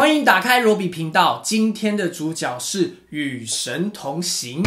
欢迎打开罗比频道，今天的主角是与神同行，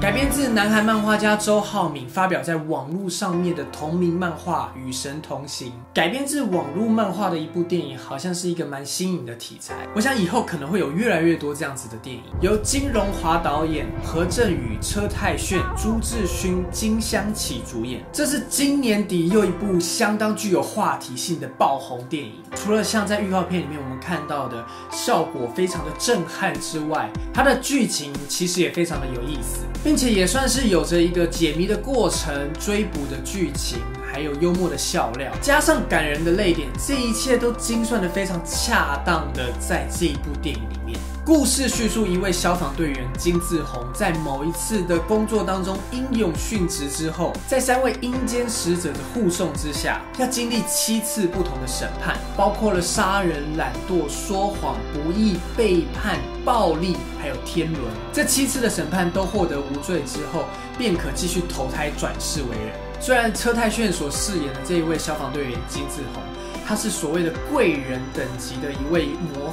改编自南韩漫画家周浩敏发表在网络上面的同名漫画《与神同行》，改编自网络漫画的一部电影，好像是一个蛮新颖的题材。我想以后可能会有越来越多这样子的电影，由金荣华导演，何振宇、车太铉、朱智勋、金湘启主演。这是今年底又一部相当具有话题性的爆红电影。除了像在预告片里面我们看到的效果非常的震撼之外，它的剧情其实也非常的有意思。 并且也算是有着一个解谜的过程、追捕的剧情，还有幽默的笑料，加上感人的泪点，这一切都精算得非常恰当的在这一部电影里面。故事叙述一位消防队员金志宏在某一次的工作当中英勇殉职之后，在3位阴间使者的护送之下，要经历7次不同的审判，包括了杀人、懒惰、说谎、不义、背叛、暴力，还有天伦。这7次的审判都获得无罪之后，便可继续投胎转世为人。虽然车太铉所饰演的这一位消防队员金志宏，他是所谓的贵人等级的一位模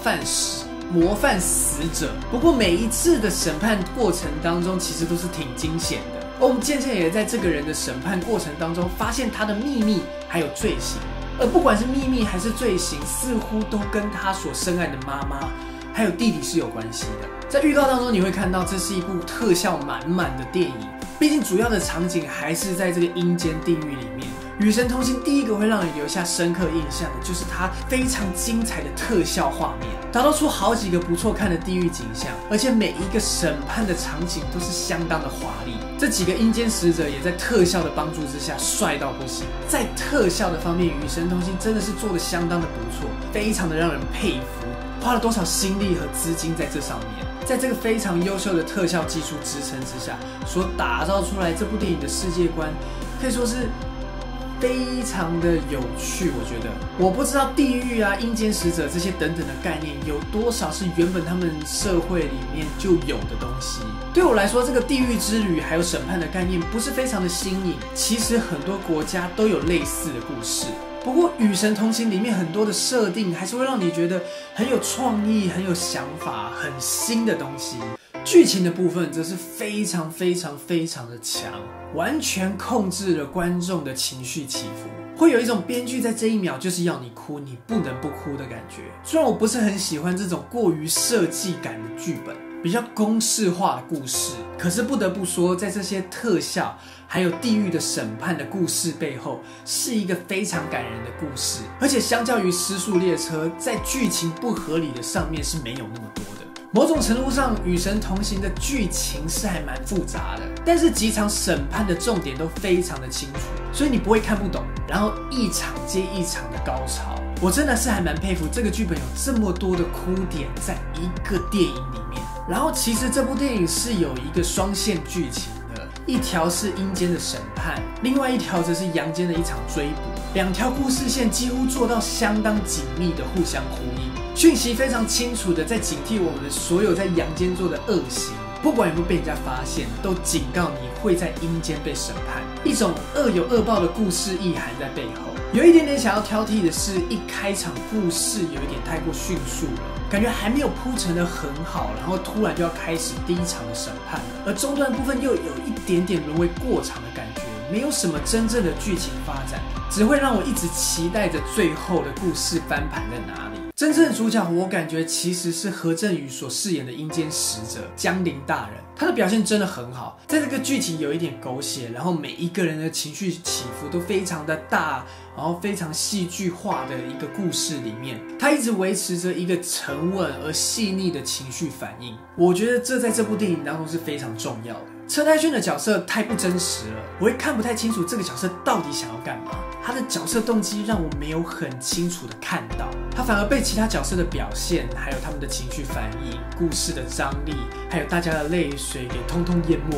范死者，不过每一次的审判过程当中，其实都是挺惊险的。 我们渐渐也在这个人的审判过程当中，发现他的秘密还有罪行，而不管是秘密还是罪行，似乎都跟他所深爱的妈妈还有弟弟是有关系的。在预告当中，你会看到这是一部特效满满的电影，毕竟主要的场景还是在这个阴间地狱里面。 《与神同行》第一个会让人留下深刻印象的，就是它非常精彩的特效画面，打造出好几个不错看的地狱景象，而且每一个审判的场景都是相当的华丽。这几个阴间使者也在特效的帮助之下帅到不行，在特效的方面，《与神同行》真的是做得相当的不错，非常的让人佩服，花了多少心力和资金在这上面。 在这个非常优秀的特效技术支撑之下，所打造出来这部电影的世界观，可以说是 非常的有趣，我觉得我不知道地狱啊、阴间使者这些等等的概念有多少是原本他们社会里面就有的东西。对我来说，这个地狱之旅还有审判的概念不是非常的新颖，其实很多国家都有类似的故事。不过《与神同行》里面很多的设定还是会让你觉得很有创意、很有想法、很新的东西。 剧情的部分则是非常的强，完全控制了观众的情绪起伏，会有一种编剧在这一秒就是要你哭，你不能不哭的感觉。虽然我不是很喜欢这种过于设计感的剧本，比较公式化的故事，可是不得不说，在这些特效还有地狱的审判的故事背后，是一个非常感人的故事。而且相较于《失速列车》，在剧情不合理的上面是没有那么多的。 某种程度上，《与神同行》的剧情是还蛮复杂的，但是几场审判的重点都非常的清楚，所以你不会看不懂，然后一场接一场的高潮。我真的是还蛮佩服这个剧本有这么多的哭点在一个电影里面。然后其实这部电影是有一个双线剧情的，一条是阴间的审判，另外一条则是阳间的一场追捕，2条故事线几乎做到相当紧密的互相呼应。 讯息非常清楚的在警惕我们所有在阳间做的恶行，不管有没有被人家发现，都警告你会在阴间被审判。一种恶有恶报的故事意涵在背后。有一点点想要挑剔的是，一开场故事有一点太过迅速了，感觉还没有铺陈得很好，然后突然就要开始第一场的审判了，而中段部分又有一点点沦为过场的感觉。 没有什么真正的剧情发展，只会让我一直期待着最后的故事翻盘在哪里。真正的主角，我感觉其实是何振宇所饰演的阴间使者江林大人，他的表现真的很好。在这个剧情有一点狗血，然后每一个人的情绪起伏都非常的大，然后非常戏剧化的一个故事里面，他一直维持着一个沉稳而细腻的情绪反应。我觉得这在这部电影当中是非常重要的。 车太铉的角色太不真实了，我也看不太清楚这个角色到底想要干嘛。他的角色动机让我没有很清楚的看到，他反而被其他角色的表现，还有他们的情绪反应、故事的张力，还有大家的泪水给通通淹没。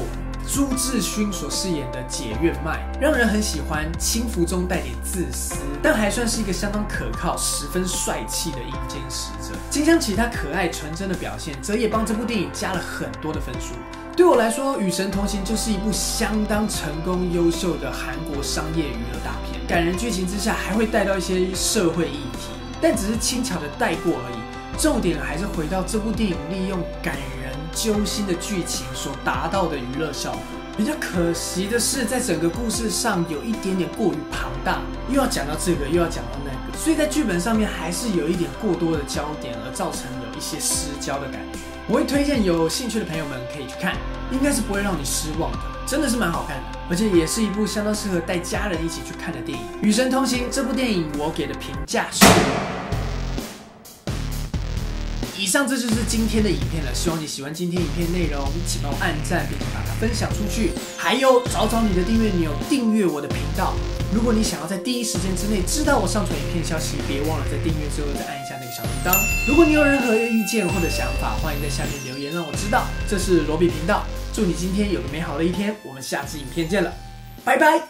朱智勋所饰演的解怨麦，让人很喜欢，轻浮中带点自私，但还算是一个相当可靠、十分帅气的阴间使者。金湘启他可爱纯真的表现，则也帮这部电影加了很多的分数。 对我来说，《与神同行》就是一部相当成功、优秀的韩国商业娱乐大片。感人剧情之下还会带到一些社会议题，但只是轻巧的带过而已。重点还是回到这部电影利用感人揪心的剧情所达到的娱乐效果。比较可惜的是，在整个故事上有一点点过于庞大，又要讲到这个，又要讲到那个，所以在剧本上面还是有一点过多的焦点，而造成有一些失焦的感觉。我会推荐有兴趣的朋友们可以去看，应该是不会让你失望的，真的是蛮好看的，而且也是一部相当适合带家人一起去看的电影。《与神同行》这部电影，我给的评价是。 以上这就是今天的影片了，希望你喜欢今天影片内容，请帮我按赞并且把它分享出去，还有找找你的订阅钮订阅我的频道。如果你想要在第一时间之内知道我上传影片消息，别忘了在订阅之后再按一下那个小铃铛。如果你有任何意见或者想法，欢迎在下面留言让我知道。这是罗比频道，祝你今天有个美好的一天，我们下期影片见了，拜拜。